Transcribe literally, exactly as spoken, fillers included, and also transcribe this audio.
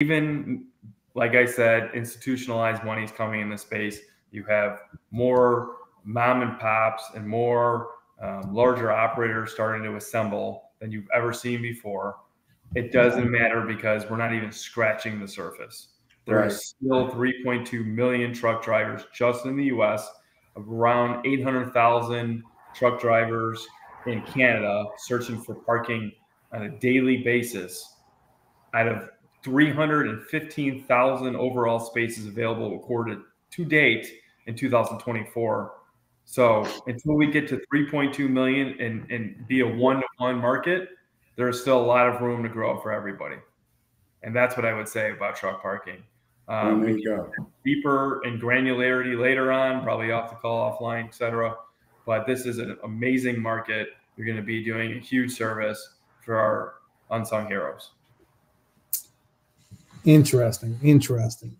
even, like I said, institutionalized money is coming in the space. You have more mom and pops and more um, larger operators starting to assemble than you've ever seen before. It doesn't matter because we're not even scratching the surface. There are still three point two million truck drivers just in the U S, around eight hundred thousand truck drivers in Canada searching for parking on a daily basis out of three hundred fifteen thousand overall spaces available recorded to date in two thousand twenty-four. So until we get to three point two million and, and be a one-to-one market, there is still a lot of room to grow for everybody. And that's what I would say about truck parking. Um, there you go. Deeper and granularity later on, probably off the call, offline, et cetera. But this is an amazing market. You're going to be doing a huge service for our unsung heroes. Interesting. Interesting.